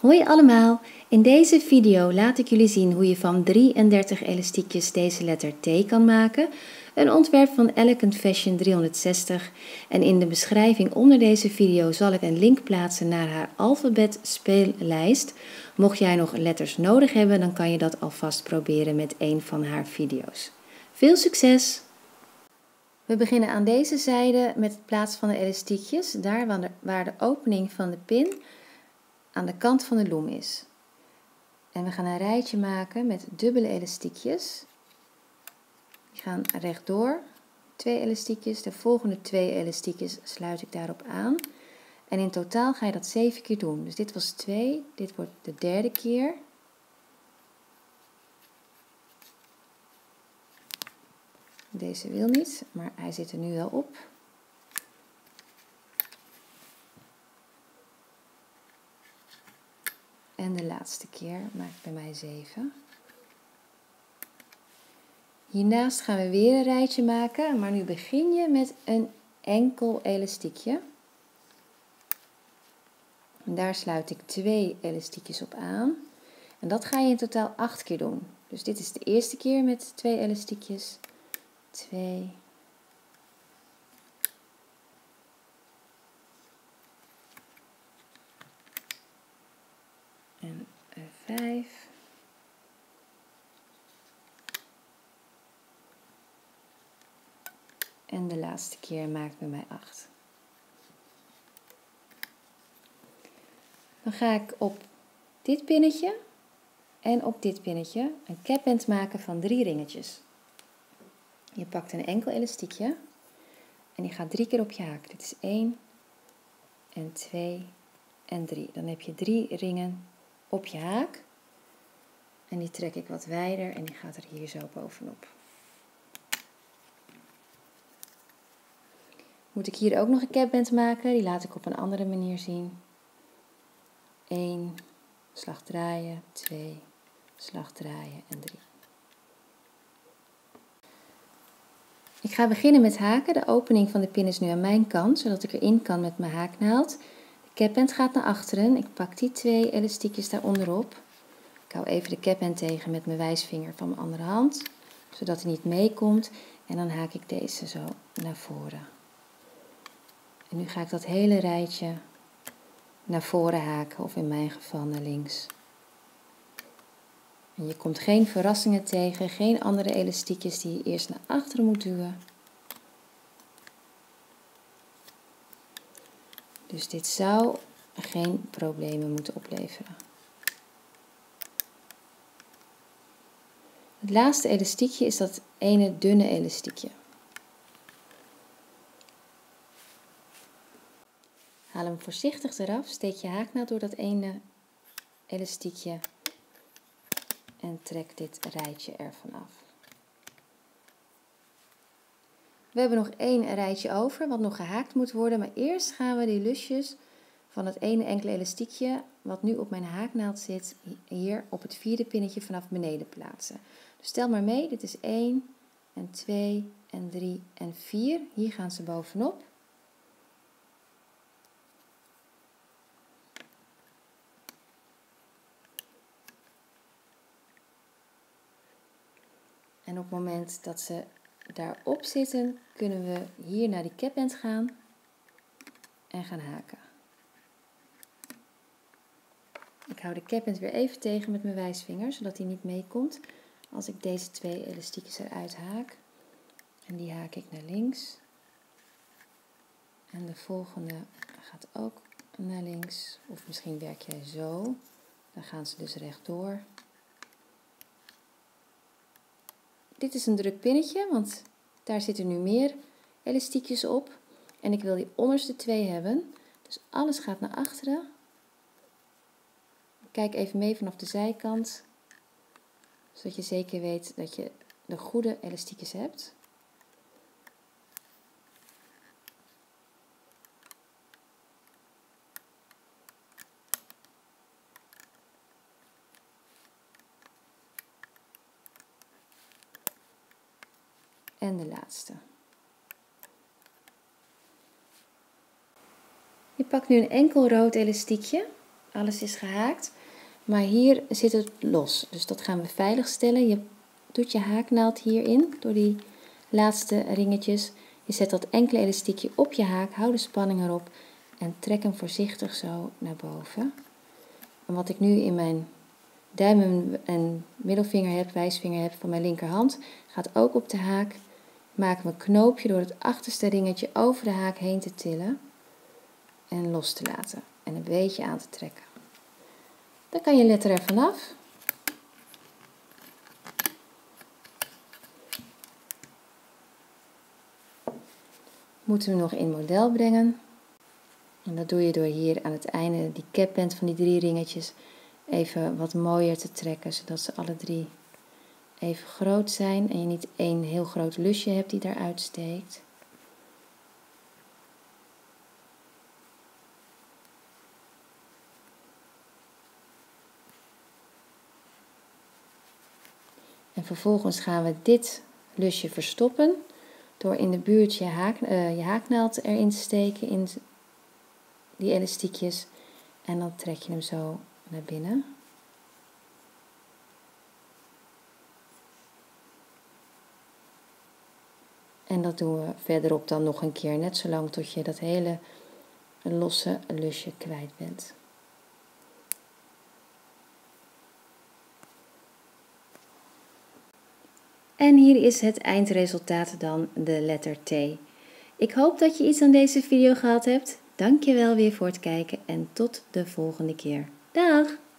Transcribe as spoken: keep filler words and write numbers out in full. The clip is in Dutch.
Hoi allemaal, in deze video laat ik jullie zien hoe je van drieëndertig elastiekjes deze letter T kan maken. Een ontwerp van Elegant Fashion driehonderdzestig, en in de beschrijving onder deze video zal ik een link plaatsen naar haar alfabet speellijst. Mocht jij nog letters nodig hebben, dan kan je dat alvast proberen met een van haar video's. Veel succes! We beginnen aan deze zijde met het plaatsen van de elastiekjes, daar waar de opening van de pin aan de kant van de loom is. En we gaan een rijtje maken met dubbele elastiekjes. Die gaan rechtdoor, twee elastiekjes, de volgende twee elastiekjes sluit ik daarop aan. En in totaal ga je dat zeven keer doen. Dus dit was twee, dit wordt de derde keer. Deze wil niet, maar hij zit er nu wel op. En de laatste keer maakt bij mij zeven. Hiernaast gaan we weer een rijtje maken, maar nu begin je met een enkel elastiekje. En daar sluit ik twee elastiekjes op aan. En dat ga je in totaal acht keer doen. Dus dit is de eerste keer met twee elastiekjes. twee. En vijf. En de laatste keer maakt bij mij acht. Dan ga ik op dit pinnetje en op dit pinnetje een capband maken van drie ringetjes. Je pakt een enkel elastiekje en die gaat drie keer op je haak. Dit is één en twee en drie. Dan heb je drie ringen op je haak. En die trek ik wat wijder en die gaat er hier zo bovenop. Moet ik hier ook nog een capband maken? Die laat ik op een andere manier zien. één, slag draaien, twee, slag draaien en drie. Ik ga beginnen met haken. De opening van de pin is nu aan mijn kant, zodat ik erin kan met mijn haaknaald. De capband gaat naar achteren. Ik pak die twee elastiekjes daar onderop. Ik hou even de capband tegen met mijn wijsvinger van mijn andere hand, zodat hij niet meekomt. En dan haak ik deze zo naar voren. En nu ga ik dat hele rijtje naar voren haken, of in mijn geval naar links. En je komt geen verrassingen tegen, geen andere elastiekjes die je eerst naar achteren moet duwen. Dus dit zou geen problemen moeten opleveren. Het laatste elastiekje is dat ene dunne elastiekje. Haal hem voorzichtig eraf, steek je haaknaald door dat ene elastiekje en trek dit rijtje ervan af. We hebben nog één rijtje over, wat nog gehaakt moet worden. Maar eerst gaan we die lusjes van het ene enkele elastiekje, wat nu op mijn haaknaald zit, hier op het vierde pinnetje vanaf beneden plaatsen. Dus tel maar mee, dit is één en twee en drie en vier. Hier gaan ze bovenop. En op het moment dat ze daarop zitten, kunnen we hier naar die capband gaan en gaan haken. Ik hou de capband weer even tegen met mijn wijsvinger, zodat hij niet meekomt als ik deze twee elastiekjes eruit haak. En die haak ik naar links. En de volgende gaat ook naar links. Of misschien werk jij zo. Dan gaan ze dus rechtdoor. Dit is een druk pinnetje, want daar zitten nu meer elastiekjes op. En ik wil die onderste twee hebben. Dus alles gaat naar achteren. Kijk even mee vanaf de zijkant, zodat je zeker weet dat je de goede elastiekjes hebt. En de laatste. Je pakt nu een enkel rood elastiekje alles is gehaakt. Maar hier zit het los, dus dat gaan we veilig stellen. Je doet je haaknaald hierin, door die laatste ringetjes. Je zet dat enkele elastiekje op je haak, hou de spanning erop en trek hem voorzichtig zo naar boven. En wat ik nu in mijn duim en middelvinger heb, wijsvinger heb van mijn linkerhand, gaat ook op de haak. Maak een knoopje door het achterste ringetje over de haak heen te tillen en los te laten en een beetje aan te trekken. Dan kan je letter er vanaf. Moeten we nog in model brengen. En dat doe je door hier aan het einde die capband van die drie ringetjes even wat mooier te trekken, zodat ze alle drie even groot zijn en je niet één heel groot lusje hebt die daaruit steekt. En vervolgens gaan we dit lusje verstoppen door in de buurt je, haak, uh, je haaknaald erin te steken in die elastiekjes en dan trek je hem zo naar binnen. En dat doen we verderop dan nog een keer, net zolang tot je dat hele losse lusje kwijt bent. En hier is het eindresultaat dan, de letter T. Ik hoop dat je iets aan deze video gehad hebt. Dank je wel weer voor het kijken en tot de volgende keer. Dag!